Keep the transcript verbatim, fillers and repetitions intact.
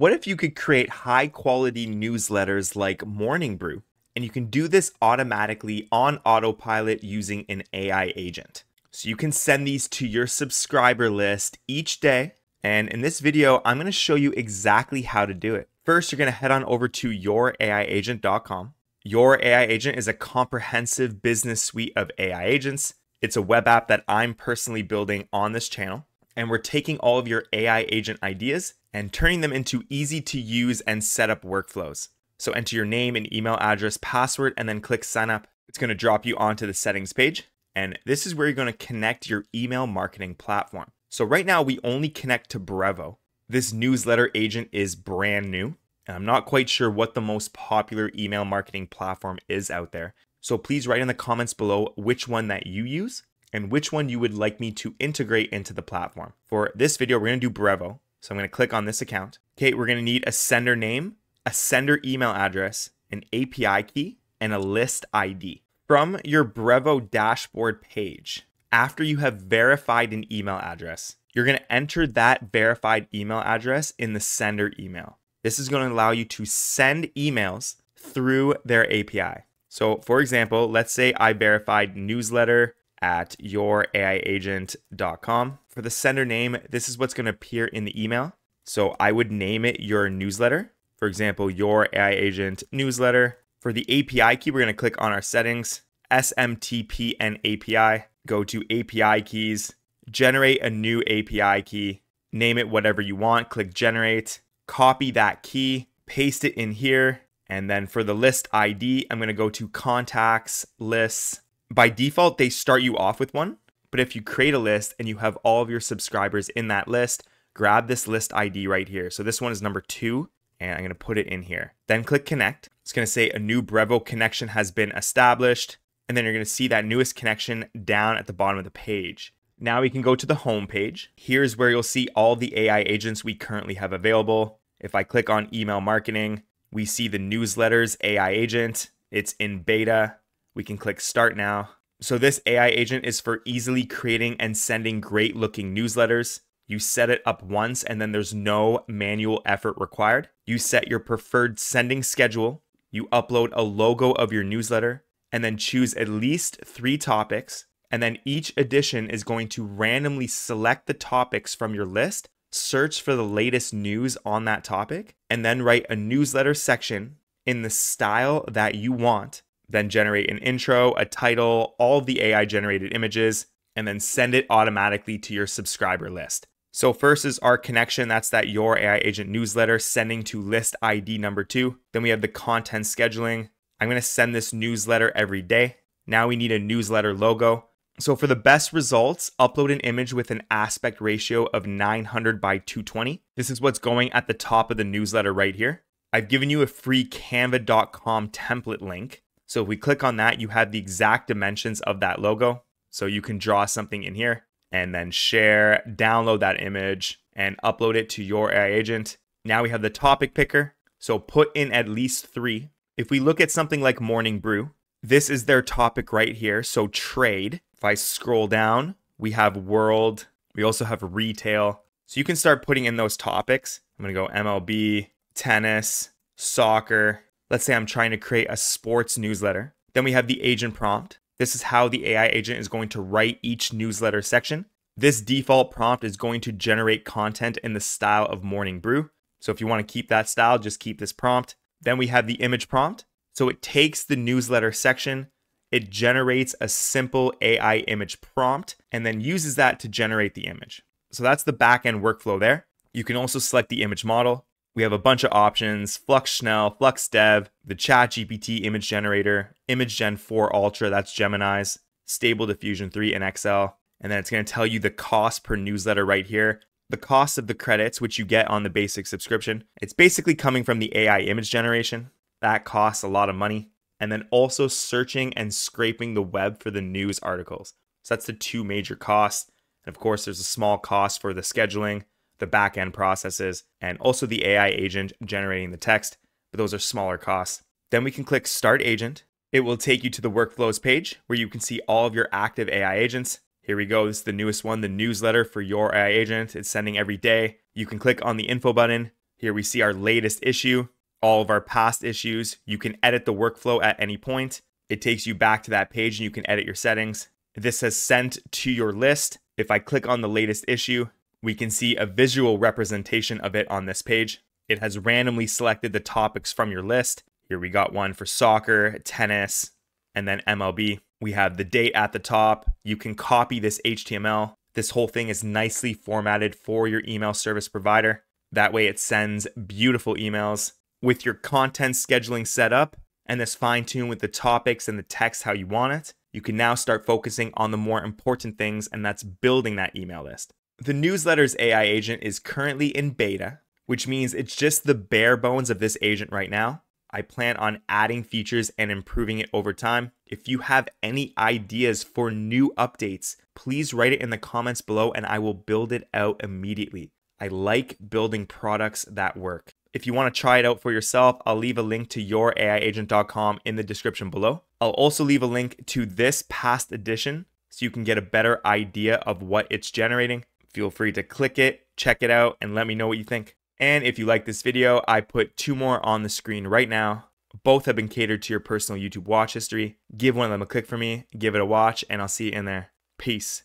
What if you could create high quality newsletters like Morning Brew? And you can do this automatically on autopilot using an A I agent. So you can send these to your subscriber list each day. And in this video, I'm going to show you exactly how to do it. First, you're going to head on over to your A I agent dot com. Your A I Agent is a comprehensive business suite of A I agents. It's a web app that I'm personally building on this channel. And we're taking all of your A I agent ideas and turning them into easy to use and set up workflows. So enter your name and email address, password, and then click sign up. It's going to drop you onto the settings page. And this is where you're going to connect your email marketing platform. So right now we only connect to Brevo. This newsletter agent is brand new. And I'm not quite sure what the most popular email marketing platform is out there. So please write in the comments below which one that you use and which one you would like me to integrate into the platform. For this video, we're going to do Brevo. So I'm going to click on this account. Okay, we're going to need a sender name, a sender email address, an A P I key, and a list I D. From your Brevo dashboard page, after you have verified an email address, you're going to enter that verified email address in the sender email. This is going to allow you to send emails through their A P I. So for example, let's say I verified newsletter at your A I agent dot com. For the sender name, this is what's going to appear in the email. So I would name it your newsletter. For example, your A I agent newsletter. For the A P I key, we're going to click on our settings, S M T P and A P I, go to A P I keys, generate a new A P I key, name it whatever you want, click generate, copy that key, paste it in here. And then for the list I D, I'm going to go to contacts, lists. By default, they start you off with one, but if you create a list and you have all of your subscribers in that list, grab this list I D right here. So this one is number two, and I'm going to put it in here. Then click connect. It's going to say a new Brevo connection has been established. And then you're going to see that newest connection down at the bottom of the page. Now we can go to the home page. Here's where you'll see all the A I agents we currently have available. If I click on email marketing, we see the newsletters A I agent. It's in beta. We can click start now. So this A I agent is for easily creating and sending great looking newsletters. You set it up once and then there's no manual effort required. You set your preferred sending schedule. You upload a logo of your newsletter and then choose at least three topics. And then each edition is going to randomly select the topics from your list, search for the latest news on that topic, and then write a newsletter section in the style that you want. Then generate an intro, a title, all the A I generated images, and then send it automatically to your subscriber list. So first is our connection. That's that your A I agent newsletter sending to list I D number two. Then we have the content scheduling. I'm going to send this newsletter every day. Now we need a newsletter logo. So for the best results, upload an image with an aspect ratio of nine hundred by two twenty. This is what's going at the top of the newsletter right here. I've given you a free Canva dot com template link. So if we click on that, you have the exact dimensions of that logo. So you can draw something in here and then share, download that image and upload it to your A I agent. Now we have the topic picker. So put in at least three. If we look at something like Morning Brew, this is their topic right here. So trade, if I scroll down, we have world. We also have retail. So you can start putting in those topics. I'm going to go M L B, tennis, soccer. Let's say I'm trying to create a sports newsletter. Then we have the agent prompt. This is how the A I agent is going to write each newsletter section. This default prompt is going to generate content in the style of Morning Brew. So if you want to keep that style, just keep this prompt. Then we have the image prompt. So it takes the newsletter section, it generates a simple A I image prompt, and then uses that to generate the image. So that's the backend workflow there. You can also select the image model. We have a bunch of options, Flux Schnell, Flux Dev, the ChatGPT image generator, Image Gen four Ultra, that's Gemini's, Stable Diffusion three and X L. And then it's going to tell you the cost per newsletter right here, the cost of the credits, which you get on the basic subscription. It's basically coming from the A I image generation. That costs a lot of money. And then also searching and scraping the web for the news articles. So that's the two major costs. And of course, there's a small cost for the scheduling, the back-end processes, and also the A I agent generating the text, but those are smaller costs. Then we can click Start Agent. It will take you to the Workflows page where you can see all of your active A I agents. Here we go, this is the newest one, the newsletter for your A I agent. It's sending every day. You can click on the info button. Here we see our latest issue, all of our past issues. You can edit the workflow at any point. It takes you back to that page and you can edit your settings. This says sent to your list. If I click on the latest issue, we can see a visual representation of it on this page. It has randomly selected the topics from your list. Here we got one for soccer, tennis, and then M L B. We have the date at the top. You can copy this H T M L. This whole thing is nicely formatted for your email service provider. That way it sends beautiful emails with your content scheduling set up and this fine-tune with the topics and the text how you want it. You can now start focusing on the more important things, and that's building that email list. The newsletter's A I agent is currently in beta, which means it's just the bare bones of this agent right now. I plan on adding features and improving it over time. If you have any ideas for new updates, please write it in the comments below and I will build it out immediately. I like building products that work. If you want to try it out for yourself, I'll leave a link to your A I agent dot com in the description below. I'll also leave a link to this past edition so you can get a better idea of what it's generating. Feel free to click it, check it out, and let me know what you think. And if you like this video, I put two more on the screen right now. Both have been catered to your personal YouTube watch history. Give one of them a click for me, give it a watch, and I'll see you in there. Peace.